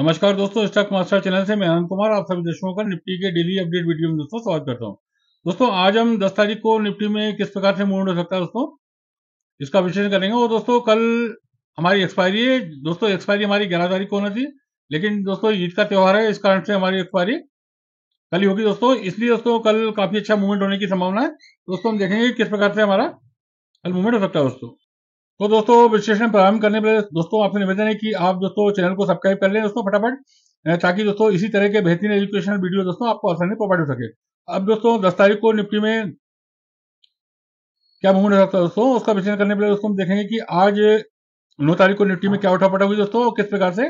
नमस्कार दोस्तों, stock master channel से मैं आनंद कुमार आप सभी दर्शकों का निफ्टी के डेली अपडेट वीडियो में दोस्तों स्वागत करता हूं। दोस्तों आज हम 10 तारीख को निफ्टी में किस प्रकार से मूवमेंट हो सकता है दोस्तों इसका विश्लेषण करेंगे। और दोस्तों कल हमारी एक्सपायरी है, दोस्तों एक्सपायरी हमारी 11 तारीख को होना थी, लेकिन दोस्तों ईद का त्यौहार है, इस कारण से हमारी एक्सपायरी कल ही होगी दोस्तों, इसलिए दोस्तों कल काफी अच्छा मूवमेंट होने की संभावना है। दोस्तों हम देखेंगे किस प्रकार से हमारा कल मूवमेंट हो सकता है दोस्तों। तो दोस्तों विश्लेषण प्रारंभ करने पर दोस्तों आपसे निवेदन है कि आप दोस्तों चैनल को सब्सक्राइब कर लें दोस्तों फटाफट, ताकि दोस्तों इसी तरह के बेहतरीन एजुकेशनल वीडियो दोस्तों आपको आसानी प्रोवाइड हो सके। अब दोस्तों 10 तारीख को निफ्टी में क्या मूवमेंट हो सकता है दोस्तों उसका विश्लेषण करने पर दोस्तों हम देखेंगे कि आज 9 तारीख को निफ्टी में क्या उठापटा हुई दोस्तों, किस प्रकार से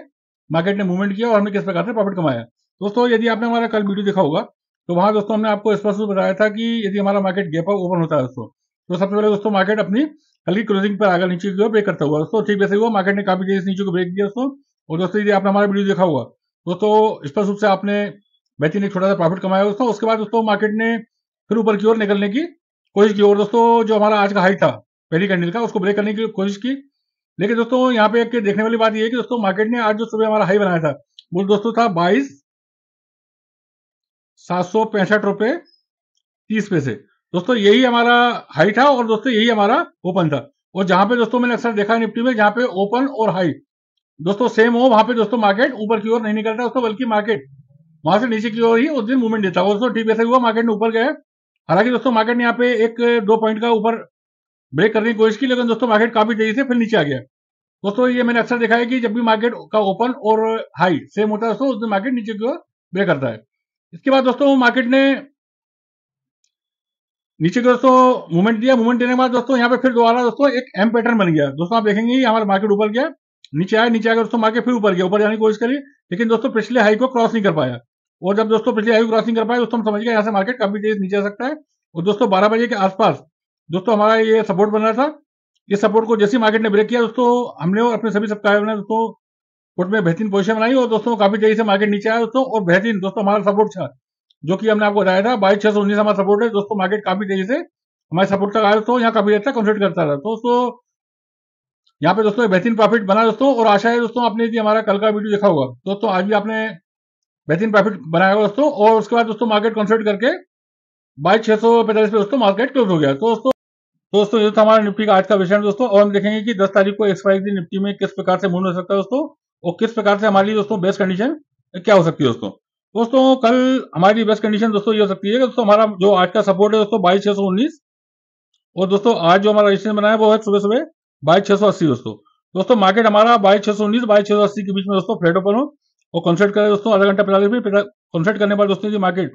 मार्केट ने मूवमेंट किया और हमने किस प्रकार से प्रॉफिट कमाया। दोस्तों यदि आपने हमारा कल वीडियो देखा होगा तो वहां दोस्तों हमने आपको स्पष्ट रूप बताया था कि यदि हमारा मार्केट गैप अप ओपन होता है दोस्तों तो सबसे पहले दोस्तों मार्केट अपनी हल्की क्लोजिंग पर आगे नीचे की ओर ब्रेक करता हुआ दोस्तों, ठीक वैसे हुआ, मार्केट ने काफी तेज नीचे को ब्रेक दिया दोस्तों। और दोस्तों यदि आपने हमारा वीडियो देखा हुआ दोस्तों स्पष्ट रूप से आपने बेहतरीन एक छोटा सा प्रॉफिट कमाया दोस्तों। उसके बाद दोस्तों मार्केट ने फिर ऊपर की ओर निकलने की कोशिश की और दोस्तों जो हमारा आज का हाई था पहली कैंडल का उसको ब्रेक करने की कोशिश की, लेकिन दोस्तों यहाँ पे एक देखने वाली बात यह है कि दोस्तों मार्केट ने आज जो सुबह हमारा हाई बनाया था वो दोस्तों था 22,765.30 रुपये दोस्तों, यही हमारा हाई था और दोस्तों यही हमारा ओपन था। और जहां पे दोस्तों मैंने अक्सर देखा निफ्टी में जहां पे ओपन और हाई दोस्तों सेम हो वहां पे दोस्तों मार्केट ऊपर की ओर नहीं निकलता दोस्तों, बल्कि मार्केट वहां से नीचे की ओर ही उस दिन मूवमेंट देता है दोस्तों। ठीक वैसे हुआ, मार्केट ने ऊपर गया, हालांकि दोस्तों मार्केट ने यहाँ पे 1-2 पॉइंट का ऊपर ब्रेक करने की कोशिश की, लेकिन दोस्तों मार्केट काफी तेजी से फिर नीचे आ गया दोस्तों। ये मैंने अक्सर देखा है कि जब भी मार्केट का ओपन और हाई सेम होता है दोस्तों उस दिन मार्केट नीचे की ओर ब्रेक करता है। इसके बाद दोस्तों मार्केट ने नीचे को दोस्तों मूवमेंट दिया, मूवमेंट देने के बाद दोस्तों यहाँ पे फिर दोबारा दोस्तों एक एम पैटर्न बन गया दोस्तों। आप देखेंगे हमारा मार्केट ऊपर गया, नीचे आया, नीचे आकर दोस्तों मार्केट फिर ऊपर गया, ऊपर जाने की कोशिश करी, लेकिन दोस्तों पिछले हाई को क्रॉस नहीं कर पाया। और जब दोस्तों पिछले हाई को क्रॉस नहीं कर पाया दोस्तों हम समझ गए यहाँ से मार्केट काफी तेज नीचे आ सकता है। और दोस्तों 12 बजे के आसपास दोस्तों हमारा ये सपोर्ट बन रहा था, इस सपोर्ट को जैसे मार्केट ने ब्रेक किया दोस्तों हमने और अपने सभी सब्सक्राइबर ने दोस्तों पुट में बेहतरीन पोजिशन बनाई और दोस्तों काफी तेजी से मार्केट नीचे आया दोस्तों। और बेहतरीन दोस्तों हमारा सपोर्ट था जो कि हमने आपको बताया था 22,619 हमारा सपोर्ट है दोस्तों, मार्केट काफी तेजी से हमारे सपोर्ट तक आया दोस्तों, यहाँ काफी देर तक कंसल्ट करता रहा दोस्तों। यहाँ पे दोस्तों बेहतरीन प्रॉफिट बना दोस्तों और आशा है दोस्तों आपने यदि हमारा कल का वीडियो देखा होगा दोस्तों आज भी आपने बेहतरीन प्रॉफिट बनाया होगा दोस्तों। और उसके बाद दोस्तों मार्केट कंसल्ट करके 22,645 पे दोस्तों मार्केट क्लोज हो गया दोस्तों ये था हमारा निफ्टी का आज का विषय दोस्तों। और हम देखेंगे कि 10 तारीख को एक्सपायरी दिन निफ्टी में किस प्रकार से मूव हो सकता है दोस्तों और किस प्रकार से हमारी दोस्तों बेस्ट कंडीशन क्या हो सकती है दोस्तों। दोस्तों कल हमारी बेस्ट कंडीशन दोस्तों ये हो सकती है कि दोस्तों हमारा जो आज का सपोर्ट है दोस्तों 22,619 और दोस्तों आज जो हमारा रेजिस्टेंस बना है वो है सुबह 22,680 दोस्तों मार्केट हमारा 22,619 22,680 के बीच में दोस्तों फ्लैट ओपन हो और कंसल्ट करे दोस्तों आधा घंटा 45 मिनट कंसल्ट करने के बाद दोस्तों मार्केट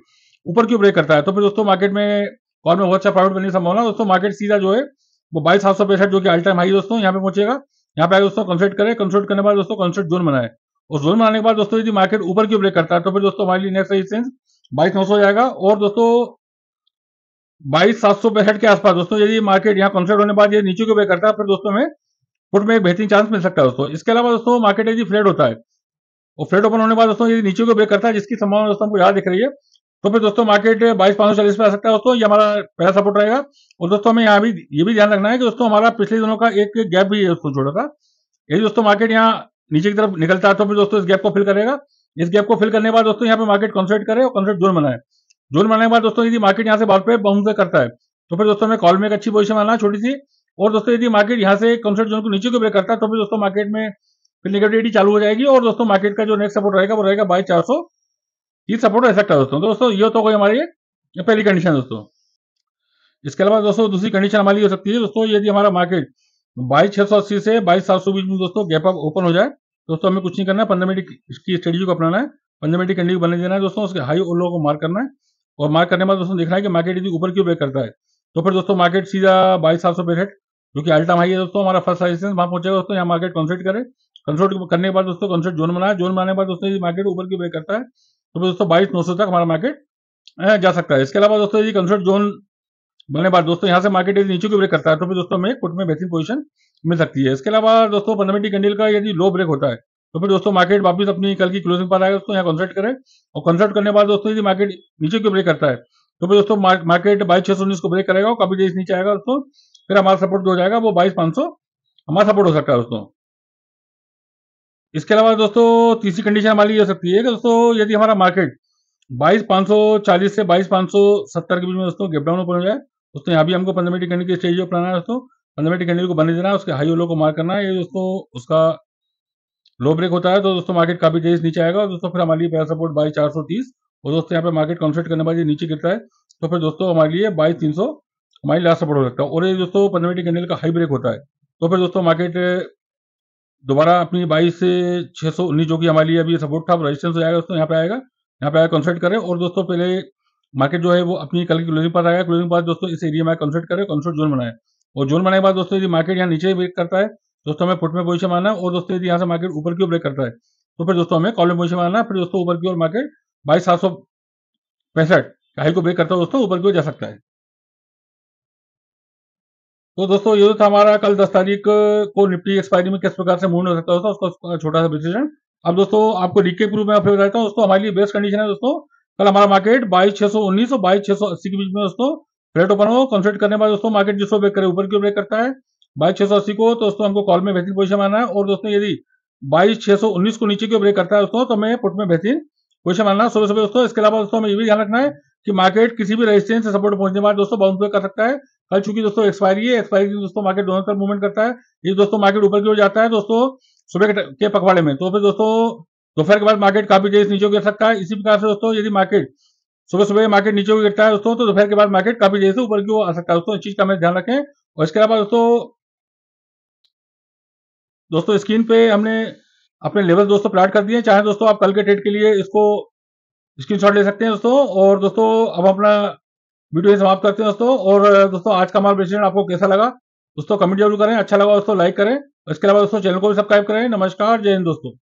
ऊपर क्यों ब्रेक करता है तो फिर दोस्तों मार्केट में और में बहुत अच्छा प्रॉफिट बनने की संभावना दोस्तों। मार्केट सीधा जो है वो 22,765 जो कि ऑल टाइम हाई दोस्तों यहाँ पे पहुंचेगा, यहाँ पे आगे दोस्तों कंसल्ट करे, कंसल्ट करने के बाद दोस्तों कंसल्ट जोन बनाए और जोन बनाने के बाद दोस्तों यदि मार्केट ऊपर की ब्रेक करता है तो फिर दोस्तों हमारे लिए नेक्स्ट रेजिस्टेंस 22,900 जाएगा और दोस्तों 22,765 के आसपास दोस्तों यदि मार्केट यहाँ कंसल्ट होने के बाद ये नीचे को ब्रेक करता है फिर दोस्तों हमें पुट में एक बेहतरीन चांस मिल सकता है दोस्तों। इसके अलावा दोस्तों मार्केट यदि फ्लैट होता है और फ्लैट ओपन होने के बाद दोस्तों यदि नीचे को ब्रेक करता है जिसकी संभावना दोस्तों हमको यहाँ दिख रही है तो फिर दोस्तों मार्केट 22,540 पे आ सकता है दोस्तों, ये हमारा पहला सपोर्ट रहेगा। और दोस्तों हमें यहाँ भी ये भी ध्यान रखना है कि दोस्तों हमारा पिछले दिनों का एक गैप भी है दोस्तों छोटा सा, यदि दोस्तों मार्केट यहाँ नीचे की तरफ निकलता है तो फिर दोस्तों इस गैप को फिल करेगा, इस गैप को फिल करने के बाद दोस्तों यहाँ पे मार्केट कंसल्ट करे और कंसल्ट जोन बनाए, जोन बनाने के बाद दोस्तों यदि मार्केट यहाँ से बाउंस पे बाउंस करता है तो फिर दोस्तों हमें कॉल में एक अच्छी पोजीशन बनाना छोटी सी। और दोस्तों यदि मार्केट यहाँ से कंसल्ट जोन को नीचे को ब्रेक करता है तो फिर दोस्तों मार्केट में फिर नेगेटिविटी चालू हो जाएगी और दोस्तों मार्केट का जो नेक्स्ट सपोर्ट रहेगा वो रहेगा 22,430 सपोर्ट रह सकता है दोस्तों। दोस्तों ये तो कोई हमारी पहली कंडीशन दोस्तों। इसके अलावा दोस्तों दूसरी कंडीशन हमारी हो सकती है दोस्तों यदि हमारा मार्केट 22,680 से 22,700 बीच में दोस्तों गैप अप ओपन हो जाए दोस्तों, हमें कुछ नहीं करना है, 15 मिनट की स्ट्रेटजी को अपनाना है, 15 मिनट की कैंडल बनने देना है दोस्तों, उसके हाई और लो को मार्क करना है और मार्क करने के बाद दोस्तों देखना है कि मार्केट यदि ऊपर क्यों ब्रेक करता है तो फिर दोस्तों मार्केट सीधा 22,765 जो कि ऑल टाइम हाई है दोस्तों हमारा फर्स्ट रेजिस्टेंस वहाँ पहुंचेगा दोस्तों। यहाँ मार्केट कंसल्ट करे, कंसल्ट करने के बाद दोस्तों कंसल्ट जोन बनाया, जोन बनाने के बाद दोस्तों यदि मार्केट ऊपर क्यों ब्रेक करता है तो फिर दोस्तों 22,900 तक हमारा मार्केट जा सकता है। इसके अलावा दोस्तों यदि कंसल्ट जोन बनने बाद दोस्तों यहाँ से मार्केट यदि नीचे को ब्रेक करता है तो फिर दोस्तों हमें पुट में बेहतरीन पोजीशन मिल सकती है। इसके अलावा दोस्तों 15 मिनट की कैंडल का यदि लो ब्रेक होता है तो फिर दोस्तों मार्केट वापस अपनी कल की क्लोजिंग पर आएगा दोस्तों, यहाँ कंसल्ट करें और कंसल्ट करने के बाद दोस्तों यदि मार्केट नीचे को ब्रेक करता है तो फिर दोस्तों मार्केट 22,619 को ब्रेक करेगा और काफी देर नीचे आएगा दोस्तों, फिर हमारा सपोर्ट जो हो जाएगा वो 22,500 हमारा सपोर्ट हो सकता है दोस्तों। इसके अलावा दोस्तों तीसरी कंडीशन हमारी हो सकती है कि दोस्तों यदि हमारा मार्केट 22,540 से 22,570 के बीच में दोस्तों गैप डाउन ओपन हो जाए, दोस्तों यहाँ भी हमको 15 मिनट कैंडल की स्टेज जो बनाना है दोस्तों, 15 मिनट कैंडल को बनने देना है, उसके हाई और लो को मार्क करना है। ये दोस्तों उसका लो ब्रेक होता है तो दोस्तों मार्केट काफी तेज नीचे आएगा और दोस्तों फिर हमारे लिए पहला सपोर्ट 22,430 और दोस्तों यहाँ पे मार्केट कंसल्ट करने बाद नीचे गिरता है तो फिर दोस्तों हमारे लिए 22,300 हमारी लास्ट सपोर्ट हो सकता है। और ये दोस्तों 15 मिनट कैंडल का हाई ब्रेक होता है तो फिर दोस्तों मार्केट दोबारा अपनी 22,619 जो कि हमारे लिए अभी सपोर्ट था रेजिस्टेंस हो जाएगा दोस्तों, यहाँ पे आएगा कंसल्ट करें और दोस्तों पहले मार्केट जो है वो अपनी कल की क्लोजिंग पास आएगा, क्लोजिंग पास दोस्तों इस एरिया में कंसल्ट करें, कंसल्ट जोन बनाए और जोन बनाने के बाद दोस्तों यदि मार्केट यहाँ नीचे ब्रेक करता है दोस्तों हमें पुट में पोजीशन मानना है और दोस्तों यदि यहाँ से मार्केट ऊपर की ओर ब्रेक करता है तो फिर दोस्तों हमें कॉल में पोजीशन मानना है, फिर दोस्तों ऊपर की ओर मार्केट 22,765 हाई को ब्रेक करता है दोस्तों ऊपर की ओर जा सकता है। तो दोस्तों ये था हमारा कल 10 तारीख को निफ्टी एक्सपायरी में किस प्रकार से मूवमेंट हो सकता है दोस्तों, उसका छोटा सा विश्लेषण। अब दोस्तों आपको रिकैप के रूप में फिर बताता हूँ दोस्तों, हमारे लिए बेस्ट कंडीशन है दोस्तों कल हमारा मार्केट 22,619 और 22,680 के बीच में दोस्तों फ्लैट ओपन हो, कंसल्ट करने के बाद दोस्तों मार्केट जिसको ब्रेक करे ऊपर की ओर ब्रेक करता है 22,680 को तो दोस्तों हमको कॉल में बेहतरीन पोजीशन मानना है और दोस्तों यदि 22,619 को नीचे की ओर ब्रेक करता है दोस्तों तो हमें पुट में बेहतरीन पोजीशन मानना है सुबह सुबह दोस्तों। इसके अलावा दोस्तों हमें ये भी ध्यान रखना है कि मार्केट किसी भी रेजिस्टेंस से सपोर्ट पहुंचने के बाद दोस्तों बाउंस बैक कर सकता है। कल चूंकि दोस्तों एक्सपायरी है, एक्सपायरी दोस्तों मार्केट दोनों तरफ मूवमेंट करता है, ये दोस्तों मार्केट ऊपर की ओर जाता है दोस्तों सुबह के पखवाड़े में तो फिर दोस्तों दोपहर के बाद मार्केट काफी तेज नीचे गिर सकता है। इसी प्रकार से दोस्तों यदि मार्केट सुबह मार्केट नीचे गिरता है दोस्तों तो दोपहर के बाद मार्केट काफी तेज से ऊपर की ओर आ सकता है दोस्तों, इस चीज का हमें ध्यान रखें। और इसके अलावा दोस्तों स्क्रीन पे हमने अपने लेवल दोस्तों प्लाट कर दिए, चाहे दोस्तों आप कल के ट्रेड के लिए इसको स्क्रीनशॉट ले सकते हैं दोस्तों। और दोस्तों अब अपना वीडियो समाप्त करते हैं दोस्तों, और दोस्तों आज का हमारा विश्लेषण आपको कैसा लगा दोस्तों कमेंट जरूर करें, अच्छा लगा दोस्तों लाइक करें, इसके अलावा दोस्तों चैनल को भी सब्सक्राइब करें। नमस्कार, जय हिंद दोस्तों।